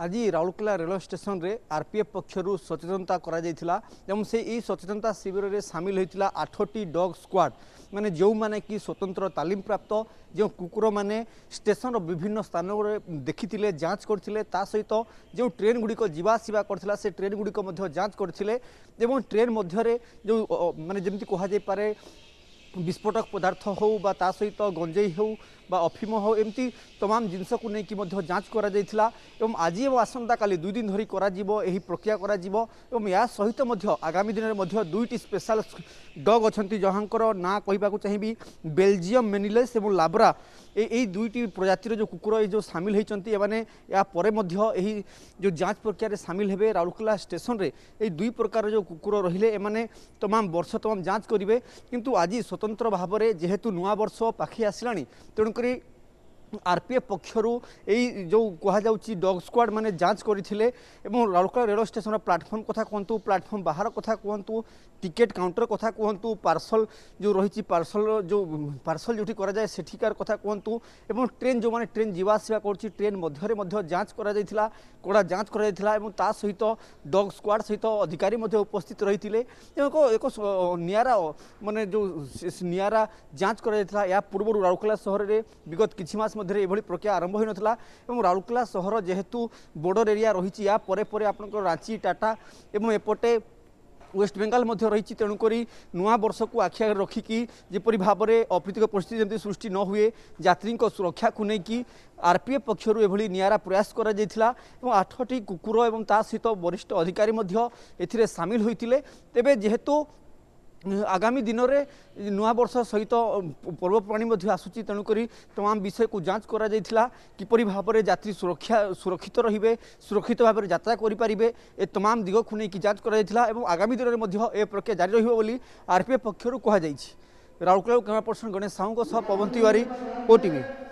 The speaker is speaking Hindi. आज राउरकेला रेलवे स्टेशन रे आरपीएफ पक्षरु सचेतनता करा जायथिला एवं से ई सचेतनता शिविर रे सामिल होइथिला 8टी डॉग स्क्वाड माने जो माने कि स्वतंत्र तालीम प्राप्त जो कुकुर माने स्टेशन रो विभिन्न स्थान रे देखिथिले जांच करथिले ता सहित जो ट्रेन गुडी को जीवा आसीबा करथिला से ट्रेन गुडी को मध्ये जांच करथिले एवं ट्रेन मध्ये रे जो माने जेमति कोहा जाय पारे विस्फोटक पदार्थ हो बा ता सहित गंजेई हो बा अफिम हो एमती तमाम जिनस को लेकिन जांच करा जायथिला एवं आज और आसंता काली दुई दिन धरी करा जिवो एही प्रक्रिया करा जिवो एवं या सहित मध्य आगामी दिन में दुईटी स्पेशल डॉग अछंती जहांकर ना कहिबाकू चाहिबी बेल्जियम मेनिलेस एवं लाब्रा एही दुईटी प्रजातिर जो कुकुर जो सामिल होइचंती एमाने या परे मध्य एही जो जांच प्रक्रिया रे सामिल हेबे। राउरकेला स्टेशन रे एही दुई प्रकार जो कुकुर रहिले एमाने तमाम वर्ष तमाम जांच करिवे किंतु आज स्वतंत्र भाव में जेहेतु नुआ वर्ष पाखी आसलानी तेणु आरपीएफ पक्षरु यही जो कह डॉग स्क्वाड माने जांच करथिले एवं राउरकेला रेलवे स्टेशन प्लाटफॉर्म कथा कहतु प्लाटफॉर्म बाहर कथा कहतु टिकेट काउंटर कथा कहतु पार्सल जो रही पार्सल जोटी कराए सेठिकार कथा कहतु एवं ट्रेन जो माने ट्रेन जीवासीबा कर ट्रेन मध्य जांच करा कड़ा जांच करा सहित डॉग स्क्वाड सहित अधिकारी उपस्थित रही एक निरा माने जो निरा जांच करा। या पूर्व राउरकेला सहर में विगत किछि मास मधरे एभली प्रक्रिया आरंभ होई नथिला एवं राउरकेला सहर जेहेतु बॉर्डर एरिया रही या परे परे आपनकर रांची टाटा एवं एपटे वेस्ट बेंगाल मध्य रही तेणुकरी नुआ वर्ष को आखि आगे रखिकी जेपरी भाव में अप्रीतिक परिस्थिति जमी सृष्टि न हुए यात्री सुरक्षा को लेकिन आरपीएफ पक्षर एभली निरा प्रयास करा जायथिला एवं 8टी कुकुर एवं ता सहित वरिष्ठ अधिकारी मध्य एथिरे सामिल होइतिले। तेबे जेहेतु आगामी दिन में नुआ वर्ष सहित पर्वपराणी आसूची तेणुकरी तमाम विषय को जांच करा जायथिला किपरि भाव में यात्री सुरक्षित रहिबे सुरक्षित भाव में यात्रा करि परिबे ए तमाम दिग को लेकिन जांच करा जायथिला एवं आगामी दिन में ए प्रक्रिया जारी रहिबो बोली आरपीएफ पक्षरु कहा जायछि। राउरकेला कैमरा पर्सन गणेश साहू सह पवन तिवारी ओटीवी।